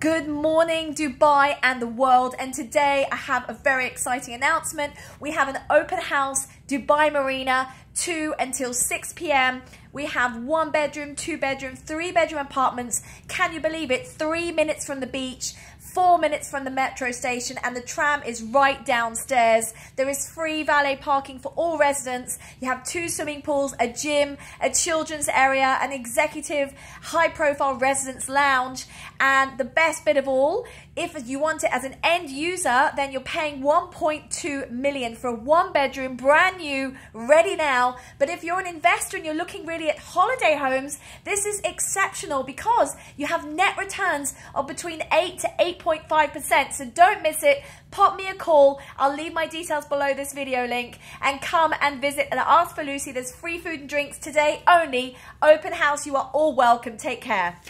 Good morning, Dubai and the world. And today I have a very exciting announcement. We have an open house, Dubai Marina, 2 until 6 p.m. We have 1 bedroom, 2 bedroom, 3 bedroom apartments. Can you believe it? 3 minutes from the beach, 4 minutes from the metro station, and the tram is right downstairs. There is free valet parking for all residents. You have 2 swimming pools, a gym, a children's area, an executive high-profile residence lounge, and the best bit of all, if you want it as an end user, then you're paying 1.2 million for a 1 bedroom, brand new, ready now. But if you're an investor and you're looking really at holiday homes, this is exceptional because you have net returns of between 8 to 8.5%. So don't miss it. Pop me a call. I'll leave my details below this video link, and come and visit and ask for Lucy. There's free food and drinks today only. Open house. You are all welcome. Take care.